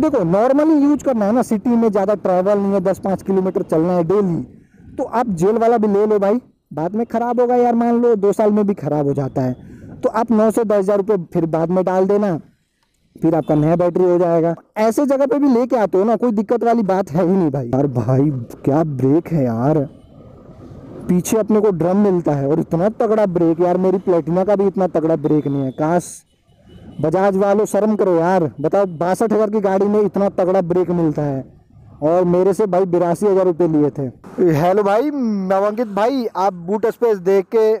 देखो normally use करना है ना, सिटी में ज़्यादा ट्रैवल नहीं है, 10-5 किलोमीटर चलना है डेली, तो आप जेल वाला भी ले लो भाई, बाद में ख़राब होगा यार, मान लो 2 साल में भी ख़राब हो जाता है, तो आप 9 से 10 हज़ार रुपये फिर बाद में डाल देना, फिर आपका नया बैटरी हो जाएगा। ऐसे जगह पे भी लेके आते हो ना, कोई दिक्कत वाली बात है ही नहीं भाई। यार भाई क्या ब्रेक है यार, पीछे अपने को ड्रम मिलता है और इतना तगड़ा ब्रेक, यार मेरी प्लेटिना का भी इतना तगड़ा ब्रेक नहीं है। काश बजाज वालों शर्म करो यार, बताओ 62,000 की गाड़ी में इतना तगड़ा ब्रेक मिलता है, और मेरे से भाई 82,000 रुपये लिए थे। हेलो भाई नवंकित भाई, आप बूट स्पेस देख के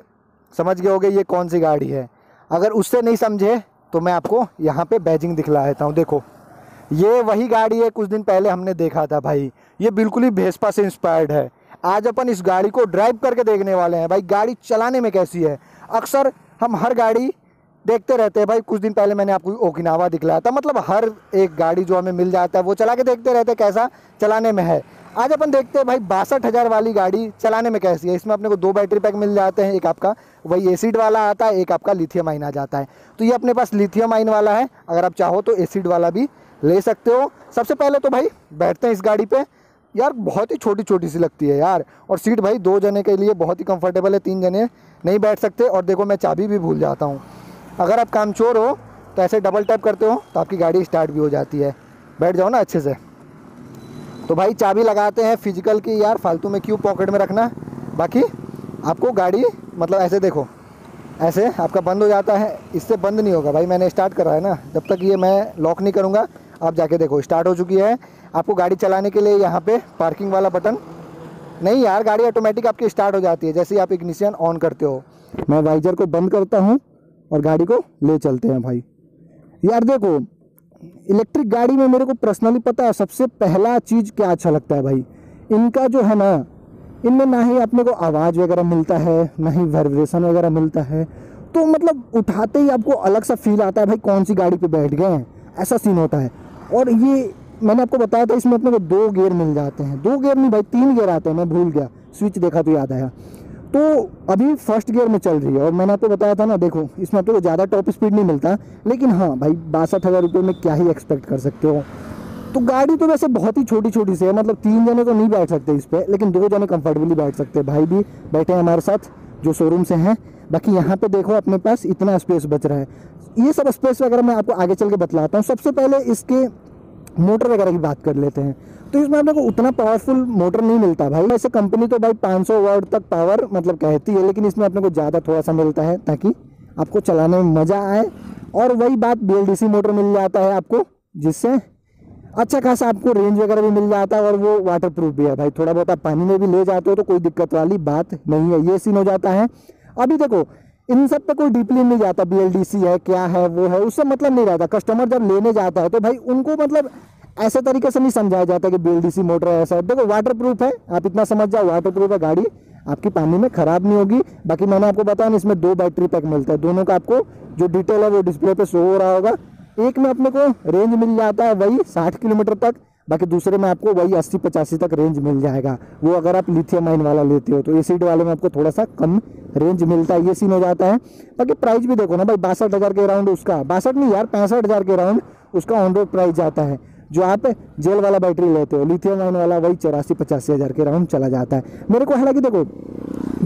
समझ गए होगे ये कौन सी गाड़ी है, अगर उससे नहीं समझे तो मैं आपको यहाँ पे बैजिंग दिखला देता हूँ। देखो ये वही गाड़ी है, कुछ दिन पहले हमने देखा था भाई, ये बिल्कुल ही वेस्पा से इंस्पायर्ड है। आज अपन इस गाड़ी को ड्राइव करके देखने वाले हैं भाई, गाड़ी चलाने में कैसी है। अक्सर हम हर गाड़ी देखते रहते हैं भाई, कुछ दिन पहले मैंने आपको ओकिनावा दिखलाया था, मतलब हर एक गाड़ी जो हमें मिल जाता है वो चला के देखते रहते हैं कैसा चलाने में है। आज अपन देखते हैं भाई 62,000 वाली गाड़ी चलाने में कैसी है। इसमें अपने को 2 बैटरी पैक मिल जाते हैं, एक आपका वही एसिड वाला आता है, एक आपका लिथियम आइन आ जाता है। तो ये अपने पास लिथियम आइन वाला है, अगर आप चाहो तो एसिड वाला भी ले सकते हो। सबसे पहले तो भाई बैठते हैं इस गाड़ी पे, यार बहुत ही छोटी छोटी सी लगती है यार, और सीट भाई 2 जने के लिए बहुत ही कम्फर्टेबल है, 3 जने नहीं बैठ सकते। और देखो मैं चाबी भी भूल जाता हूँ, अगर आप कामचोर हो तो ऐसे डबल टैप करते हो तो आपकी गाड़ी स्टार्ट भी हो जाती है, बैठ जाओ ना अच्छे से। तो भाई चाबी लगाते हैं फिजिकल की, यार फालतू में क्यों पॉकेट में रखना। बाकी आपको गाड़ी मतलब ऐसे देखो, ऐसे आपका बंद हो जाता है, इससे बंद नहीं होगा भाई, मैंने स्टार्ट करा है ना, जब तक ये मैं लॉक नहीं करूँगा। आप जाके देखो स्टार्ट हो चुकी है। आपको गाड़ी चलाने के लिए यहाँ पे पार्किंग वाला बटन नहीं, यार गाड़ी ऑटोमेटिक आपकी स्टार्ट हो जाती है जैसे ही आप इग्निशन ऑन करते हो। मैं वाइजर को बंद करता हूँ और गाड़ी को ले चलते हैं भाई। यार देखो इलेक्ट्रिक गाड़ी में मेरे को पर्सनली पता है सबसे पहला चीज़ क्या अच्छा लगता है भाई, इनका जो है ना, इनमें ना ही अपने को आवाज़ वगैरह मिलता है, ना ही वाइब्रेशन वगैरह मिलता है, तो मतलब उठाते ही आपको अलग सा फील आता है भाई कौन सी गाड़ी पे बैठ गए हैं, ऐसा सीन होता है। और ये मैंने आपको बताया था इसमें अपने को 2 गियर मिल जाते हैं, 2 गियर नहीं भाई 3 गियर आते हैं, मैं भूल गया, स्विच देखा तो याद आया। तो अभी फर्स्ट गियर में चल रही है, और मैंने आपको बताया था ना, देखो इसमें आपको तो ज़्यादा टॉप स्पीड नहीं मिलता, लेकिन हाँ भाई 62,000 रुपये में क्या ही एक्सपेक्ट कर सकते हो। तो गाड़ी तो वैसे बहुत ही छोटी छोटी सी है, मतलब 3 जने तो नहीं बैठ सकते इस पर, लेकिन 2 जने कंफर्टेबली बैठ सकते। भाई भी बैठे हैं हमारे साथ जो शोरूम से हैं। बाकी यहाँ पर देखो अपने पास इतना स्पेस बच रहा है, ये सब स्पेस वगैरह मैं आपको आगे चल के बतलाता हूँ। सबसे पहले इसके मोटर वगैरह की बात कर लेते हैं, तो इसमें आपको उतना पावरफुल मोटर नहीं मिलता भाई, वैसे कंपनी तो भाई 500 वाट तक पावर मतलब कहती है, लेकिन इसमें अपने को ज़्यादा थोड़ा सा मिलता है ताकि आपको चलाने में मज़ा आए। और वही बात BLDC मोटर मिल जाता है आपको, जिससे अच्छा खासा आपको रेंज वगैरह भी मिल जाता है, और वो वाटरप्रूफ भी है भाई, थोड़ा बहुत आप पानी में भी ले जाते हो तो कोई दिक्कत वाली बात नहीं है, ये सीन हो जाता है। अभी देखो इन सब पे कोई डीपली नहीं जाता, BLDC है क्या है वो है उससे मतलब नहीं रहता। कस्टमर जब लेने जाता है तो भाई उनको मतलब ऐसे तरीके से नहीं समझाया जाता कि BLDC मोटर है ऐसा है। देखो वाटरप्रूफ है, आप इतना समझ जाओ वाटरप्रूफ है, गाड़ी आपकी पानी में ख़राब नहीं होगी। बाकी मैंने आपको बताया इसमें 2 बैटरी पैक मिलता है, दोनों का आपको जो डिटेल है वो डिस्प्ले पे शो हो रहा होगा। एक में अपने को रेंज मिल जाता है वही 60 किलोमीटर तक, बाकी दूसरे में आपको वही 80-85 तक रेंज मिल जाएगा, वो अगर आप लिथियम आयन वाला लेते हो। तो एसिड वाले में आपको थोड़ा सा कम रेंज मिलता है, ये सीन हो जाता है। बाकी प्राइस भी देखो ना भाई, 62,000 के राउंड उसका, 65,000 के राउंड उसका ऑन रोड प्राइस जाता है। जो आप जेल वाला बैटरी लेते हो लिथियम आयन वाला वही 84-85,000 के राउंड चला जाता है मेरे को। हालांकि देखो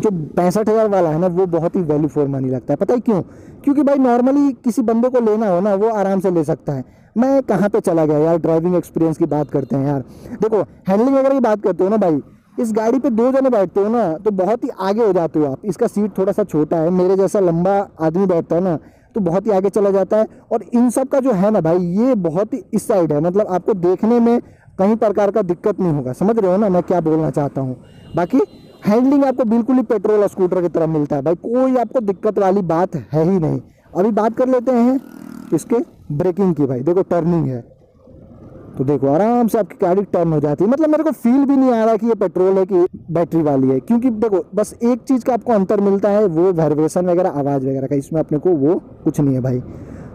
जो 65,000 वाला है ना वो बहुत ही वैल्यू फॉर मनी लगता है, पता ही क्यों, क्योंकि भाई नॉर्मली किसी बंदे को लेना हो ना वो आराम से ले सकता है। मैं कहाँ पे चला गया यार, ड्राइविंग एक्सपीरियंस की बात करते हैं यार। देखो हैंडलिंग वगैरह की बात करते हो ना भाई, इस गाड़ी पे 2 जने बैठते हो ना तो बहुत ही आगे हो जाते हो आप। इसका सीट थोड़ा सा छोटा है, मेरे जैसा लंबा आदमी बैठता है ना तो बहुत ही आगे चला जाता है। और इन सब का जो है ना भाई ये बहुत ही इस साइड है, मतलब आपको देखने में कहीं प्रकार का दिक्कत नहीं होगा, समझ रहे हो ना मैं क्या बोलना चाहता हूँ। बाकी हैंडलिंग आपको बिल्कुल ही पेट्रोल स्कूटर की तरह मिलता है भाई, कोई आपको दिक्कत वाली बात है ही नहीं। अभी बात कर लेते हैं इसके ब्रेकिंग की। भाई देखो टर्निंग है तो देखो आराम से आपकी गाड़ी टर्न हो जाती है, मतलब मेरे को फील भी नहीं आ रहा कि ये पेट्रोल है कि बैटरी वाली है, क्योंकि देखो बस एक चीज़ का आपको अंतर मिलता है वो वाइब्रेशन वगैरह आवाज़ वगैरह का, इसमें अपने को वो कुछ नहीं है भाई।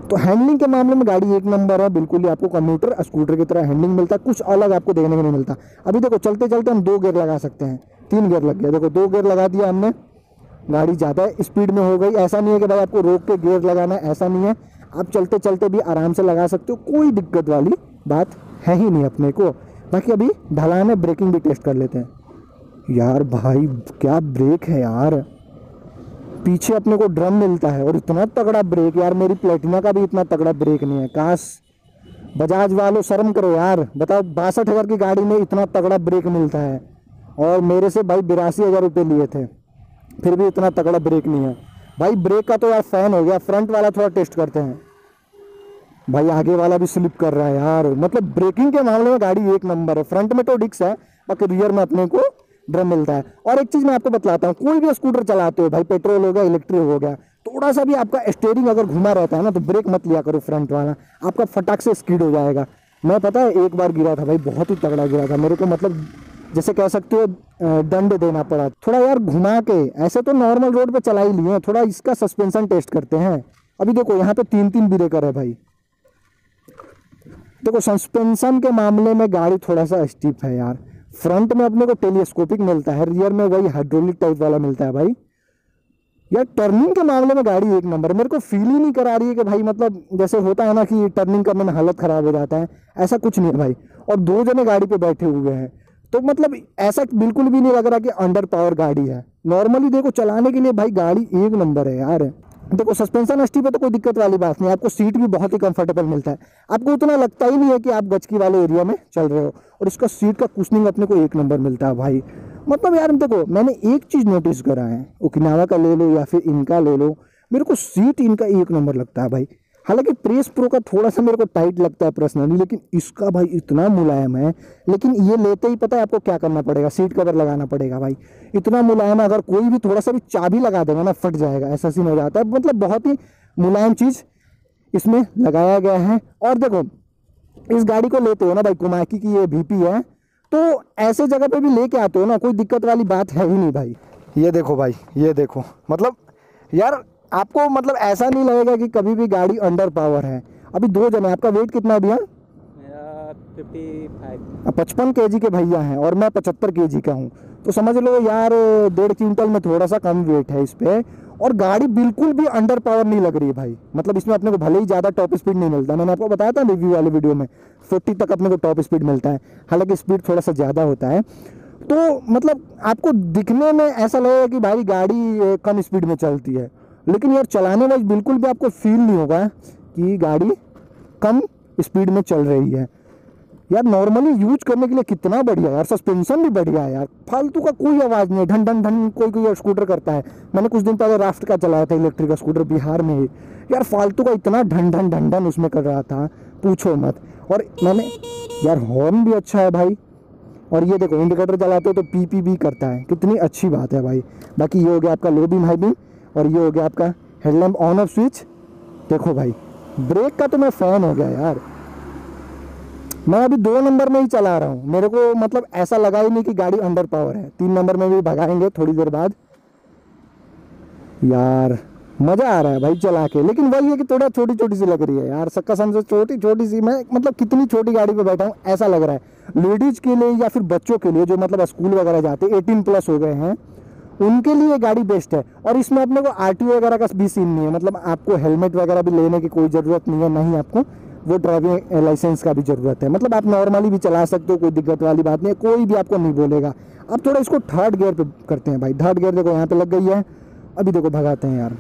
तो हैंडलिंग के मामले में गाड़ी एक नंबर है, बिल्कुल ही आपको कम्यूटर स्कूटर की तरह हैंडलिंग मिलता है, कुछ अलग आपको देखने को नहीं मिलता। अभी देखो चलते चलते हम 2 गियर लगा सकते हैं, 3 गियर लग गया, देखो 2 गियर लगा दिया हमने, गाड़ी ज़्यादा स्पीड में हो गई। ऐसा नहीं है कि भाई आपको रोक के गियर लगाना है, ऐसा नहीं है, आप चलते चलते भी आराम से लगा सकते हो, कोई दिक्कत वाली बात है ही नहीं अपने को। बाकी अभी ढलान में ब्रेकिंग भी टेस्ट कर लेते हैं। यार भाई क्या ब्रेक है यार, पीछे अपने को ड्रम मिलता है और इतना तगड़ा ब्रेक। यार मेरी प्लेटिना का भी इतना तगड़ा ब्रेक नहीं है। काश बजाज वालों शर्म करो यार, बताओ 62,000 की गाड़ी में इतना तगड़ा ब्रेक मिलता है और मेरे से भाई 82,000 रुपये लिए थे, फिर भी इतना तगड़ा ब्रेक नहीं है भाई। ब्रेक का तो यार फैन हो गया। फ्रंट वाला थोड़ा टेस्ट करते हैं भाई, आगे वाला भी स्लिप कर रहा है यार। मतलब ब्रेकिंग के मामले में गाड़ी एक नंबर है। फ्रंट में तो डिक्स है, बाकी रियर में अपने को ड्रम मिलता है। और एक चीज़ मैं आपको बतलाता हूँ, कोई भी स्कूटर चलाते हो भाई, पेट्रोल हो गया इलेक्ट्रिक हो गया, थोड़ा सा भी आपका स्टेयरिंग अगर घुमा रहता है ना तो ब्रेक मत लिया करो फ्रंट वाला, आपका फटाक से स्किड हो जाएगा। मैं पता है एक बार गिरा था भाई, बहुत ही तगड़ा गिरा था मेरे को, मतलब जैसे कह सकते हो दंड देना पड़ा थोड़ा यार घुमा के। ऐसे तो नॉर्मल रोड पर चला ही लिए, थोड़ा इसका सस्पेंशन टेस्ट करते हैं। अभी देखो यहाँ पर 3-3 ब्रेकर है भाई। देखो सस्पेंशन के मामले में गाड़ी थोड़ा सा स्टीप है यार। फ्रंट में अपने को टेलीस्कोपिक मिलता है, रियर में वही हाइड्रोलिक टाइप वाला मिलता है भाई। यार टर्निंग के मामले में गाड़ी एक नंबर, मेरे को फील ही नहीं करा रही है कि भाई मतलब जैसे होता है ना कि टर्निंग करने में हालत ख़राब हो जाता है, ऐसा कुछ नहीं है भाई। और 2 जने गाड़ी पे बैठे हुए हैं तो मतलब ऐसा बिल्कुल भी नहीं लग रहा कि अंडर पावर गाड़ी है। नॉर्मली देखो चलाने के लिए भाई गाड़ी एक नंबर है यार। देखो सस्पेंशन स्टीप है तो कोई दिक्कत वाली बात नहीं, आपको सीट भी बहुत ही कंफर्टेबल मिलता है, आपको उतना लगता ही नहीं है कि आप गचकी वाले एरिया में चल रहे हो। और इसका सीट का कुशनिंग अपने को एक नंबर मिलता है भाई। मतलब यार देखो मैंने एक चीज़ नोटिस करा है, ओकिनावा का ले लो या फिर इनका ले लो, मेरे को सीट इनका एक नंबर लगता है भाई। हालांकि प्रेस प्रो का थोड़ा सा मेरे को टाइट लगता है पर्सनली, लेकिन इसका भाई इतना मुलायम है। लेकिन ये लेते ही पता है आपको क्या करना पड़ेगा, सीट कवर लगाना पड़ेगा भाई। इतना मुलायम है, अगर कोई भी थोड़ा सा भी चाबी लगा देगा ना फट जाएगा, ऐसा सीन हो जाता है। मतलब बहुत ही मुलायम चीज़ इसमें लगाया गया है। और देखो इस गाड़ी को लेते हो ना भाई, कोमाकी की ये VP है, तो ऐसे जगह पर भी लेके आते हो ना, कोई दिक्कत वाली बात है ही नहीं भाई। ये देखो भाई, ये देखो, मतलब यार आपको मतलब ऐसा नहीं लगेगा कि कभी भी गाड़ी अंडर पावर है। अभी 2 जने, आपका वेट कितना है भैया? मेरा 55। 55 kg के भैया हैं और मैं 75 kg का हूँ, तो समझ लो यार 1.5 क्विंटल में थोड़ा सा कम वेट है इस पर। और गाड़ी बिल्कुल भी अंडर पावर नहीं लग रही है भाई। मतलब इसमें अपने को भले ही ज़्यादा टॉप स्पीड नहीं मिलता, मैंने आपको बताया था रिव्यू वाले वीडियो में 40 तक अपने को टॉप स्पीड मिलता है, हालाँकि स्पीड थोड़ा सा ज़्यादा होता है। तो मतलब आपको दिखने में ऐसा लगेगा कि भाई गाड़ी कम स्पीड में चलती है, लेकिन यार चलाने वाइज बिल्कुल भी आपको फील नहीं होगा कि गाड़ी कम स्पीड में चल रही है। यार नॉर्मली यूज करने के लिए कितना बढ़िया यार, सस्पेंशन भी बढ़िया है यार, फालतू का कोई आवाज़ नहीं है, ढन ढन ढन कोई कोई स्कूटर करता है। मैंने कुछ दिन पहले राफ्ट का चलाया था इलेक्ट्रिक स्कूटर बिहार में ही, यार फालतू का इतना ढन ढन ढन ढन उसमें कर रहा था, पूछो मत। और मैंने यार हॉर्न भी अच्छा है भाई, और ये देखो इंडिकेटर चलाते हो तो पी भी करता है, कितनी अच्छी बात है भाई। बाकी ये हो गया आपका लो बीम हाई बीम, और ये हो गया आपका हेडलैम्प ऑन ऑफ स्विच। देखो भाई ब्रेक का तो मैं फैन हो गया यार। मैं अभी 2 नंबर में ही चला रहा हूँ, मेरे को मतलब ऐसा लगा ही नहीं कि गाड़ी अंडर पावर है। 3 नंबर में भी भगाएंगे थोड़ी देर बाद। यार मज़ा आ रहा है भाई चला के, लेकिन वही है कि थोड़ा छोटी छोटी सी लग रही है यार, सक्का समझो छोटी छोटी सी। मैं मतलब कितनी छोटी गाड़ी पे बैठा हूँ ऐसा लग रहा है। लेडीज़ के लिए या फिर बच्चों के लिए जो मतलब स्कूल वगैरह जाते 18+ हो गए हैं, उनके लिए गाड़ी बेस्ट है। और इसमें अपने को RTO वगैरह का भी सीन नहीं है, मतलब आपको हेलमेट वगैरह भी लेने की कोई ज़रूरत नहीं है, नहीं आपको वो ड्राइविंग लाइसेंस का भी ज़रूरत है। मतलब आप नॉर्मली भी चला सकते हो, कोई दिक्कत वाली बात नहीं है, कोई भी आपको नहीं बोलेगा। अब थोड़ा इसको 3rd गियर पे करते हैं भाई। 3rd गियर देखो यहाँ पर लग गई है, अभी देखो भगाते हैं यार।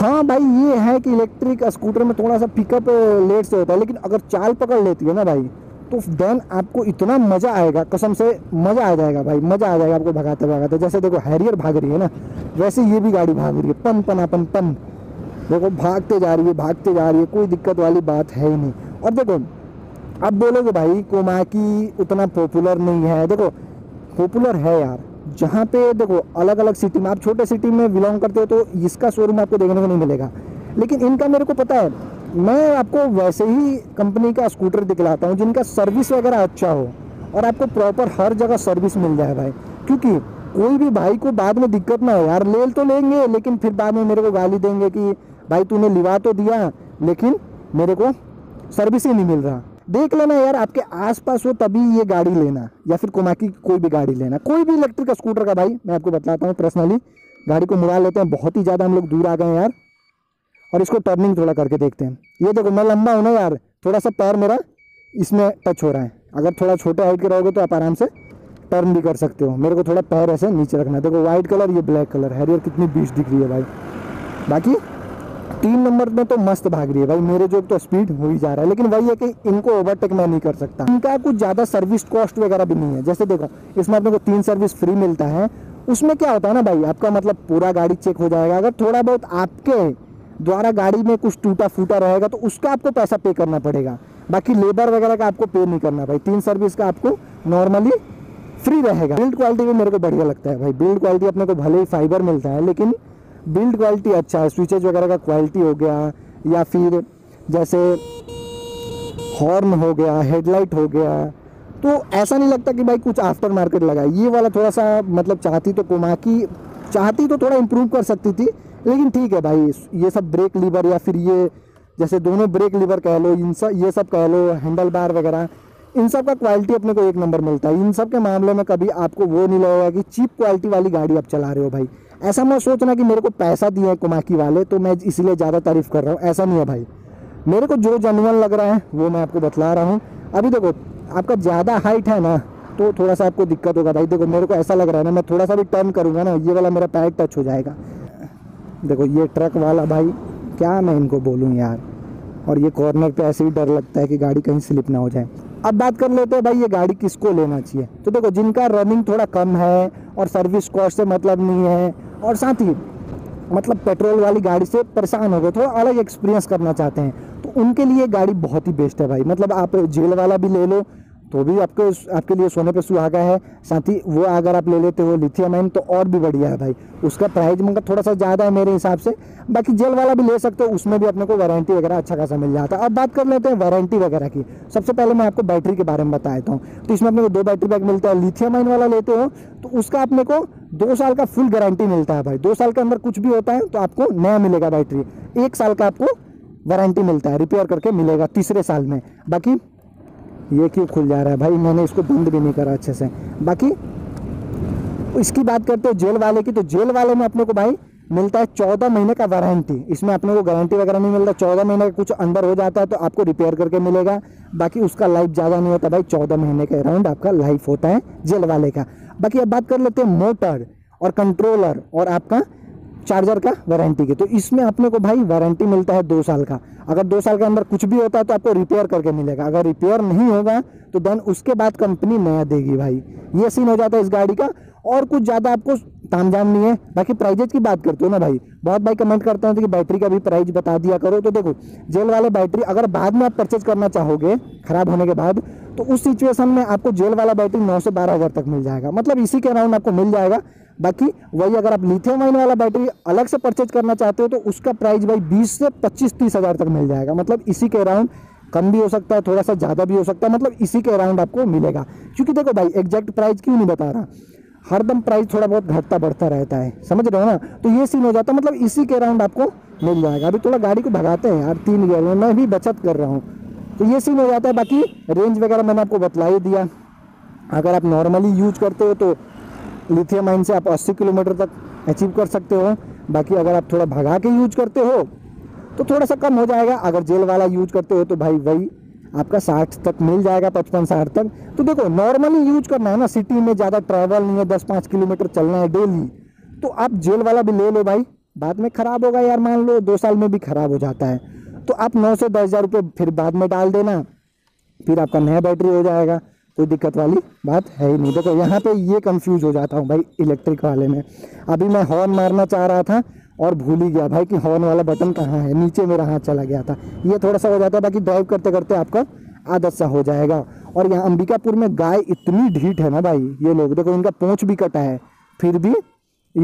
हाँ भाई ये है कि इलेक्ट्रिक स्कूटर में थोड़ा सा पिकअप लेट से होता है, लेकिन अगर चाल पकड़ लेती है ना भाई तो देन आपको इतना मज़ा आएगा, कसम से मज़ा आ जाएगा भाई, मज़ा आ जाएगा आपको भगाते भगाते। जैसे देखो हैरियर भाग रही है ना, वैसे ये भी गाड़ी भाग रही है, पन पनापन पन, देखो भागते जा रही है भागते जा रही है, कोई दिक्कत वाली बात है ही नहीं। और देखो अब बोलोगे भाई कोमाकी उतना पॉपुलर नहीं है, देखो पॉपुलर है यार। जहाँ पे देखो अलग अलग सिटी में, आप छोटे सिटी में बिलोंग करते हो तो इसका शोरूम आपको देखने को नहीं मिलेगा, लेकिन इनका मेरे को पता है। मैं आपको वैसे ही कंपनी का स्कूटर दिखलाता हूँ जिनका सर्विस वगैरह अच्छा हो और आपको प्रॉपर हर जगह सर्विस मिल जाए भाई, क्योंकि कोई भी भाई को बाद में दिक्कत ना हो यार। ले तो लेंगे लेकिन फिर बाद में मेरे को गाली देंगे कि भाई तूने लिवा तो दिया लेकिन मेरे को सर्विस ही नहीं मिल रहा। देख लेना यार आपके आसपास हो तभी ये गाड़ी लेना, या फिर कोमाकी कोई भी गाड़ी लेना, कोई भी इलेक्ट्रिक स्कूटर का। भाई मैं आपको बताता हूँ पर्सनली, गाड़ी को मुड़ा लेते हैं, बहुत ही ज़्यादा हम लोग दूर आ गए यार। और इसको टर्निंग थोड़ा करके देखते हैं। ये देखो मैं लंबा हूँ ना यार, थोड़ा सा पैर मेरा इसमें टच हो रहा है। अगर थोड़ा छोटे हाइट के रहोगे तो आप आराम से टर्न भी कर सकते हो। मेरे को थोड़ा पैर ऐसे नीचे रखना है। देखो व्हाइट कलर, ये ब्लैक कलर, हैरियर कितनी बीच दिख रही है भाई। बाकी 3 नंबर में तो मस्त भाग रही है भाई, मेरे जो तो स्पीड हो ही जा रहा है, लेकिन वही है कि इनको ओवरटेक मैं नहीं कर सकता। इनका कुछ ज़्यादा सर्विस कॉस्ट वगैरह भी नहीं है। जैसे देखो इसमें अपने को 3 सर्विस फ्री मिलता है। उसमें क्या होता है ना भाई, आपका मतलब पूरा गाड़ी चेक हो जाएगा। अगर थोड़ा बहुत आपके द्वारा गाड़ी में कुछ टूटा फूटा रहेगा तो उसका आपको पैसा पे करना पड़ेगा, बाकी लेबर वगैरह का आपको पे नहीं करना भाई। 3 सर्विस का आपको नॉर्मली फ्री रहेगा। बिल्ड क्वालिटी भी मेरे को बढ़िया लगता है भाई। बिल्ड क्वालिटी अपने को भले ही फाइबर मिलता है, लेकिन बिल्ड क्वालिटी अच्छा है। स्विचेज वगैरह का क्वालिटी हो गया, या फिर जैसे हॉर्न हो गया, हेडलाइट हो गया, तो ऐसा नहीं लगता कि भाई कुछ आफ्टर मार्केट लगा। ये वाला थोड़ा सा मतलब कोमाकी चाहती तो थोड़ा इम्प्रूव कर सकती थी, लेकिन ठीक है भाई। ये सब ब्रेक लीवर या फिर ये जैसे दोनों ब्रेक लीवर कह लो, इन सब ये सब कह लो, हैंडल बार वगैरह, इन सब का क्वालिटी अपने को 1 नंबर मिलता है। इन सब के मामले में कभी आपको वो नहीं लगेगा कि चीप क्वालिटी वाली गाड़ी आप चला रहे हो भाई। ऐसा मैं सोचना कि मेरे को पैसा दिए हैं कोमाकी वाले तो मैं इसलिए ज़्यादा तारीफ़ कर रहा हूँ, ऐसा नहीं है भाई। मेरे को जो जेन्युइन लग रहा है वो मैं आपको बतला रहा हूँ। अभी देखो आपका ज़्यादा हाइट है ना तो थोड़ा सा आपको दिक्कत होगा भाई। देखो मेरे को ऐसा लग रहा है ना, मैं थोड़ा सा भी टर्न करूँगा ना, ये वाला मेरा पैर टच हो जाएगा। देखो ये ट्रक वाला भाई, क्या मैं इनको बोलूँ यार। और ये कॉर्नर पे ऐसे ही डर लगता है कि गाड़ी कहीं स्लिप ना हो जाए। अब बात कर लेते हैं भाई ये गाड़ी किसको लेना चाहिए। तो देखो जिनका रनिंग थोड़ा कम है और सर्विस कॉस्ट से मतलब नहीं है, और साथ ही मतलब पेट्रोल वाली गाड़ी से परेशान हो गए, थोड़ा अलग एक्सपीरियंस करना चाहते हैं, तो उनके लिए गाड़ी बहुत ही बेस्ट है भाई। मतलब आप जेल वाला भी ले लो तो भी आपके लिए सोने पे सुहागा है। साथ ही वो अगर आप ले लेते हो लिथियम आयन तो और भी बढ़िया है भाई। उसका प्राइस मगर थोड़ा सा ज़्यादा है मेरे हिसाब से। बाकी जेल वाला भी ले सकते हो, उसमें भी अपने को वारंटी वगैरह अच्छा खासा मिल जाता है। अब बात कर लेते हैं वारंटी वगैरह की। सबसे पहले मैं आपको बैटरी के बारे में बता देता हूँ। तो इसमें अपने को 2 बैटरी बैक मिलता है। लिथियम आयन वाला लेते हो तो उसका अपने को 2 साल का फुल गारंटी मिलता है भाई। 2 साल के अंदर कुछ भी होता है तो आपको नया मिलेगा बैटरी। 1 साल का आपको वारंटी मिलता है, रिपेयर करके मिलेगा 3रे साल में। बाकी ये क्यों खुल जा रहा है भाई, मैंने इसको बंद भी नहीं करा अच्छे से। बाकी इसकी बात करते हो जेल वाले की, तो जेल वाले में अपने को भाई मिलता है 14 महीने का वारंटी। इसमें अपने को गारंटी वगैरह नहीं मिलता। 14 महीने का कुछ अंदर हो जाता है तो आपको रिपेयर करके मिलेगा। बाकी उसका लाइफ ज़्यादा नहीं होता भाई, 14 महीने के अराउंड आपका लाइफ होता है जेल वाले का। बाकी अब बात कर लेते हैं मोटर और कंट्रोलर और आपका चार्जर का वारंटी की। तो इसमें अपने को भाई वारंटी मिलता है 2 साल का। अगर 2 साल के अंदर कुछ भी होता है तो आपको रिपेयर करके मिलेगा। अगर रिपेयर नहीं होगा तो देन उसके बाद कंपनी नया देगी भाई। ये सीन हो जाता है इस गाड़ी का, और कुछ ज़्यादा आपको तामझाम नहीं है। बाकी प्राइजेज की बात करते हो ना भाई, बहुत भाई कमेंट करते हैं कि बैटरी का भी प्राइस बता दिया करो। तो देखो जेल वाले बैटरी अगर बाद में आप परचेज करना चाहोगे ख़राब होने के बाद, तो उस सिचुएशन में आपको जेल वाला बैटरी 9 से 12 हज़ार तक मिल जाएगा, मतलब इसी के अराउंड आपको मिल जाएगा। बाकी वही अगर आप लिथियम आयन वाला बैटरी अलग से परचेज करना चाहते हो तो उसका प्राइस भाई 20 से 25-30 हज़ार तक मिल जाएगा, मतलब इसी के अराउंड। कम भी हो सकता है, थोड़ा सा ज़्यादा भी हो सकता है, मतलब इसी के अराउंड आपको मिलेगा। क्योंकि देखो भाई एग्जैक्ट प्राइस क्यों नहीं बता रहा, हरदम प्राइस थोड़ा बहुत घटता बढ़ता रहता है, समझ रहे हो ना। तो ये सीन हो जाता है, मतलब इसी के अराउंड आपको मिल जाएगा। अभी थोड़ा गाड़ी को भगाते हैं यार, 3 गियर में मैं भी बचत कर रहा हूँ, तो ये सीन हो जाता है। बाकी रेंज वगैरह मैंने आपको बतला ही दिया। अगर आप नॉर्मली यूज करते हो तो लिथियम आयन से आप 80 किलोमीटर तक अचीव कर सकते हो। बाकी अगर आप थोड़ा भगा के यूज करते हो तो थोड़ा सा कम हो जाएगा। अगर जेल वाला यूज करते हो तो भाई वही आपका 60 तक मिल जाएगा, 55-60 तक। तो देखो नॉर्मली यूज करना है ना, सिटी में ज़्यादा ट्रैवल नहीं है, 10-5 किलोमीटर चलना है डेली, तो आप जेल वाला भी ले लो भाई। बाद में ख़राब होगा यार, मान लो 2 साल में भी ख़राब हो जाता है तो आप 9 से 10 हज़ार रुपये फिर बाद में डाल देना, फिर आपका नया बैटरी हो जाएगा। कोई दिक्कत वाली बात है ही नहीं। देखो यहाँ पे ये कंफ्यूज हो जाता हूँ भाई इलेक्ट्रिक वाले में। अभी मैं हॉर्न मारना चाह रहा था और भूल ही गया भाई कि हॉर्न वाला बटन कहाँ है, नीचे मेरा हाथ चला गया था, ये थोड़ा सा हो जाता है। बाकी ड्राइव करते करते आपका आदत सा हो जाएगा। और यहाँ अंबिकापुर में गाय इतनी ढीठ है ना भाई, ये लोग देखो इनका पूँछ भी कटा है फिर भी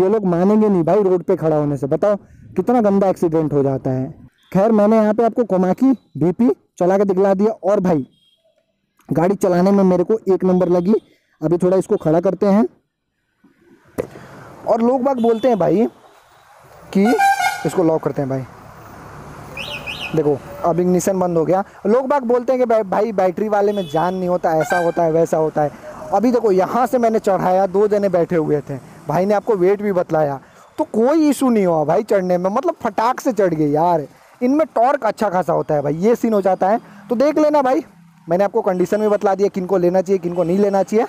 ये लोग मानेंगे नहीं भाई रोड पर खड़ा होने से। बताओ कितना गंदा एक्सीडेंट हो जाता है। खैर मैंने यहाँ पर आपको कोमाकी VP चला के दिखला दिया, और भाई गाड़ी चलाने में मेरे को 1 नंबर लगी। अभी थोड़ा इसको खड़ा करते हैं। और लोग बाग बोलते हैं भाई कि इसको लॉक करते हैं भाई। देखो अब इग्निशन बंद हो गया। लोग बाग बोलते हैं कि भाई बैटरी वाले में जान नहीं होता, ऐसा होता है वैसा होता है। अभी देखो यहाँ से मैंने चढ़ाया, 2 जने बैठे हुए थे, भाई ने आपको वेट भी बतलाया, तो कोई इशू नहीं हुआ भाई चढ़ने में, मतलब फटाक से चढ़ गई यार। इनमें टॉर्क अच्छा खासा होता है भाई, ये सीन हो जाता है। तो देख लेना भाई, मैंने आपको कंडीशन में बतला दिया किनको लेना चाहिए किनको नहीं लेना चाहिए,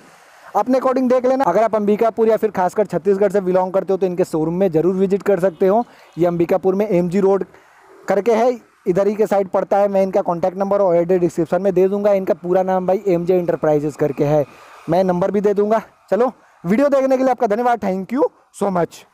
अपने अकॉर्डिंग देख लेना। अगर आप अंबिकापुर या फिर खासकर छत्तीसगढ़ से बिलोंग करते हो तो इनके शोरूम में ज़रूर विजिट कर सकते हो। ये अंबिकापुर में एमजी रोड करके है, इधर ही के साइड पड़ता है। मैं इनका कॉन्टैक्ट नंबर और एड्रेस डिस्क्रिप्शन में दे दूंगा। इनका पूरा नाम भाई एमजे एंटरप्राइजेस करके है, मैं नंबर भी दे दूंगा। चलो, वीडियो देखने के लिए आपका धन्यवाद, थैंक यू सो मच।